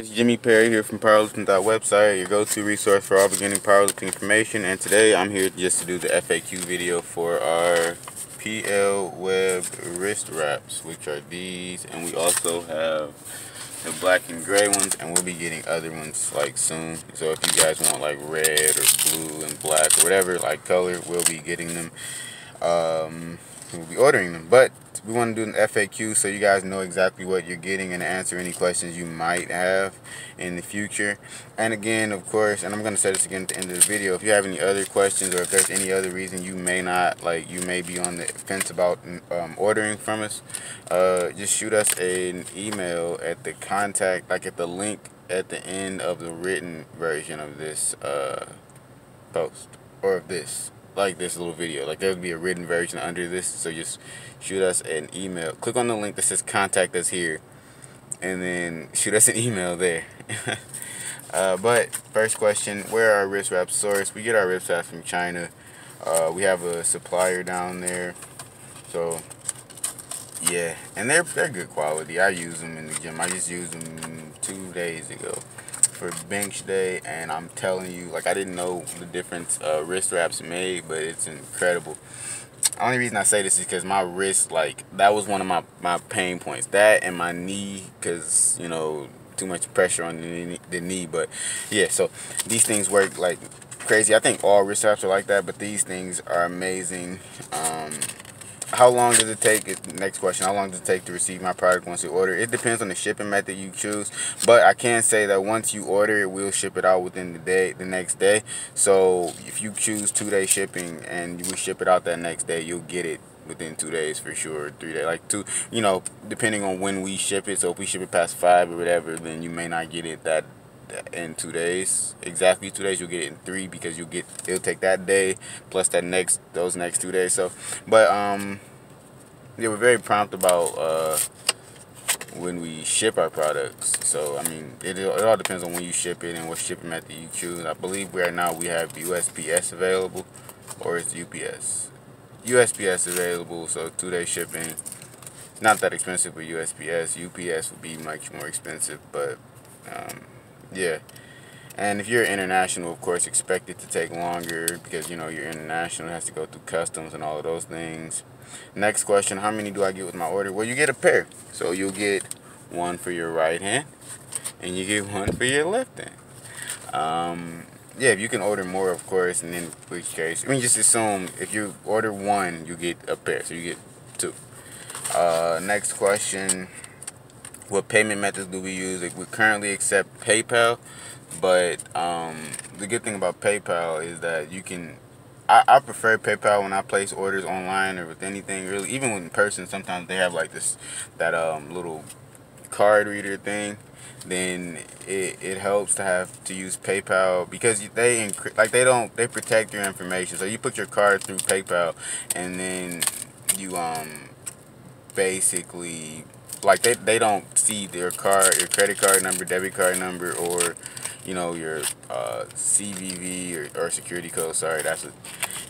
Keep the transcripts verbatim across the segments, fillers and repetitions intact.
It's Jimmy Perry here from powerlifting dot website, your go-to resource for all beginning powerlifting information, and today I'm here just to do the F A Q video for our P L web wrist wraps, which are these, and we also have the black and gray ones, and we'll be getting other ones like soon. So if you guys want like red or blue and black or whatever like color, we'll be getting them. Um, we'll be ordering them, but we want to do an F A Q so you guys know exactly what you're getting and answer any questions you might have in the future. And again, of course, and I'm going to say this again at the end of the video, if you have any other questions or if there's any other reason you may not, like you may be on the fence about um, ordering from us, uh, just shoot us an email at the contact, like at the link at the end of the written version of this uh, post or of this. Like this little video, like there would be a written version under this, so just shoot us an email, click on the link that says contact us here, and then shoot us an email there. uh, but first question, where are our wrist wraps sourced? We get our wrist wraps from China. Uh, we have a supplier down there, so yeah, and they're they're good quality. I use them in the gym. I just used them two days ago for bench day, and I'm telling you, like, I didn't know the difference uh, wrist wraps made, but it's incredible. The only reason I say this is because my wrist, like, that was one of my, my pain points. That and my knee, because, you know, too much pressure on the knee, the knee. But, yeah, so these things work, like, crazy. I think all wrist wraps are like that, but these things are amazing. Um... How long does it take? Next question. How long does it take to receive my product once you order? It depends on the shipping method you choose, but I can say that once you order it, we'll ship it out within the day, the next day. So if you choose two-day shipping and we ship it out that next day, you'll get it within two days for sure, three days, like two, you know, depending on when we ship it. So if we ship it past five or whatever, then you may not get it that in two days, exactly two days. You'll get it in three because you'll get it'll take that day plus that next those next two days. So, but um, they were very prompt about uh when we ship our products. So I mean, it it all depends on when you ship it and what shipping method you choose. I believe right now we have U S P S available, or it's U P S. U S P S available, so two day shipping. It's not that expensive with U S P S. U P S would be much more expensive, but um. Yeah, and if you're international, of course, expect it to take longer because, you know, you're international. It has to go through customs and all of those things. Next question, how many do I get with my order? Well, you get a pair. So you'll get one for your right hand, and you get one for your left hand. Um, yeah, if you can order more, of course, and in which case, I mean, just assume if you order one, you get a pair. So you get two. Uh, next question. What payment methods do we use? Like, we currently accept PayPal, but um, the good thing about PayPal is that you can, I, I prefer PayPal when I place orders online or with anything really, even in person. Sometimes they have like this, that um, little card reader thing. Then it, it helps to have to use PayPal because they, like they don't, they protect your information. So you put your card through PayPal and then you um, basically, like they, they don't see their card, your credit card number, debit card number, or, you know, your uh, C V V or, or security code. Sorry, that's it.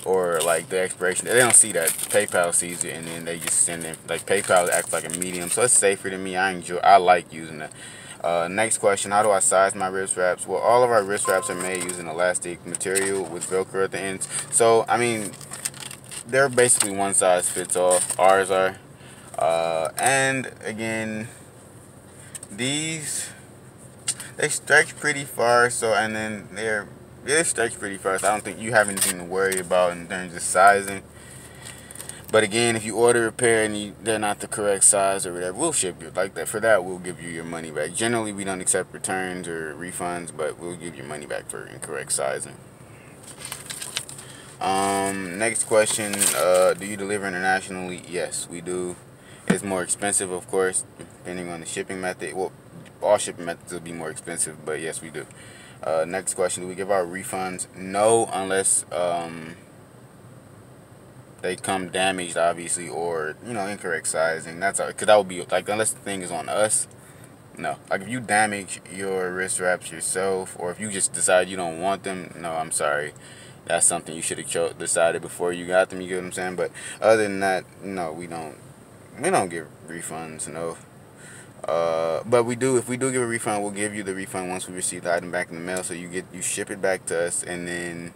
Or like the expiration. They don't see that. PayPal sees it, and then they just send it. Like PayPal acts like a medium, so it's safer to me. I enjoy. I like using that. Uh, next question, how do I size my wrist wraps? Well, all of our wrist wraps are made using elastic material with Velcro at the ends. So I mean, they're basically one size fits all. Ours are. Uh, and again, these, they stretch pretty far, so, and then they're, they stretch pretty far, so I don't think you have anything to worry about in terms of sizing. But again, if you order a pair and you, they're not the correct size or whatever, we'll ship you like that. For that, we'll give you your money back. Generally, we don't accept returns or refunds, but we'll give you money back for incorrect sizing. Um, next question, uh, do you deliver internationally? Yes, we do. It's more expensive, of course, depending on the shipping method. Well, all shipping methods will be more expensive, but yes, we do. Uh, next question, do we give out refunds? No, unless um, they come damaged, obviously, or, you know, incorrect sizing. That's all, because that would be, like, unless the thing is on us. No, like if you damage your wrist wraps yourself, or if you just decide you don't want them, no, I'm sorry. That's something you should have decided before you got them, you get what I'm saying? But other than that, no, we don't. We don't get refunds, no. Uh, but we do, if we do give a refund, we'll give you the refund once we receive the item back in the mail. So you get, you ship it back to us, and then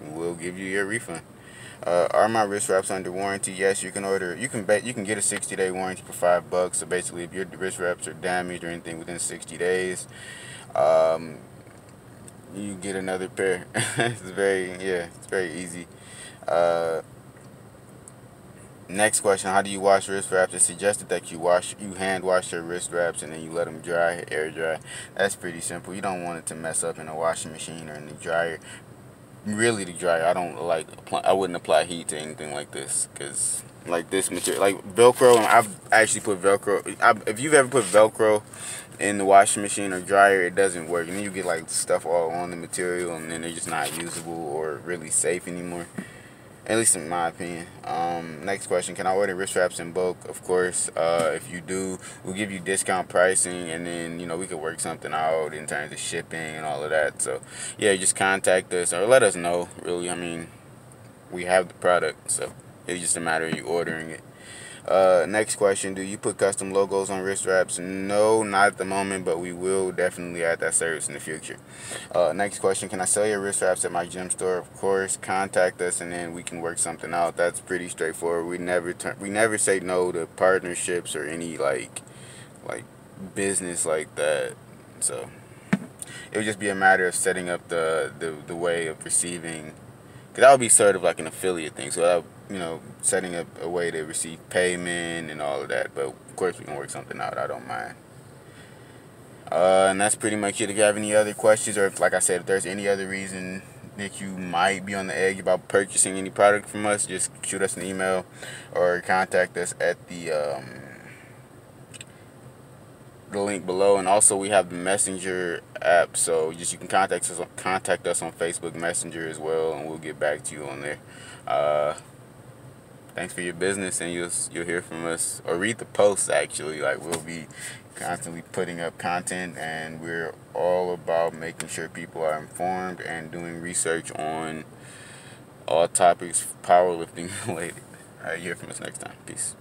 we'll give you your refund. Uh, are my wrist wraps under warranty? Yes, you can order. You can bet you can get a sixty day warranty for five bucks. So basically, if your wrist wraps are damaged or anything within sixty days, um, you get another pair. It's very, yeah, it's very easy. Uh, Next question, how do you wash wrist wraps? It's suggested that you wash, you hand wash your wrist wraps and then you let them dry, air dry. That's pretty simple. You don't want it to mess up in a washing machine or in the dryer. Really, the dryer, I don't like, I wouldn't apply heat to anything like this, because like this material, like Velcro, and I've actually put Velcro, I, if you've ever put Velcro in the washing machine or dryer, it doesn't work. And then you get like stuff all on the material, and then they're just not usable or really safe anymore. At least in my opinion. Um, next question, can I order wrist wraps in bulk? Of course. Uh, if you do, we'll give you discount pricing, and then, you know, we could work something out in terms of shipping and all of that. So, yeah, just contact us or let us know, really. I mean, we have the product, so it's just a matter of you ordering it. Uh, next question, do you put custom logos on wrist wraps? No, not at the moment, but we will definitely add that service in the future. Uh, next question, can I sell your wrist wraps at my gym store? Of course. Contact us, and then we can work something out. That's pretty straightforward. We never turn, we never say no to partnerships or any like like business like that. So it would just be a matter of setting up the the, the way of receiving. That would be sort of like an affiliate thing, so that, you know, setting up a way to receive payment and all of that. But of course we can work something out. I don't mind. Uh, and that's pretty much it. If you have any other questions, or if, like I said, if there's any other reason that you might be on the edge about purchasing any product from us, just shoot us an email or contact us at the um, the link below. And also we have the Messenger app, so just you can contact us contact us on Facebook Messenger as well, and we'll get back to you on there. Uh, thanks for your business, and you'll you'll hear from us, or read the posts actually. Like, we'll be constantly putting up content, and we're all about making sure people are informed and doing research on all topics powerlifting related. All right, you hear from us next time. Peace.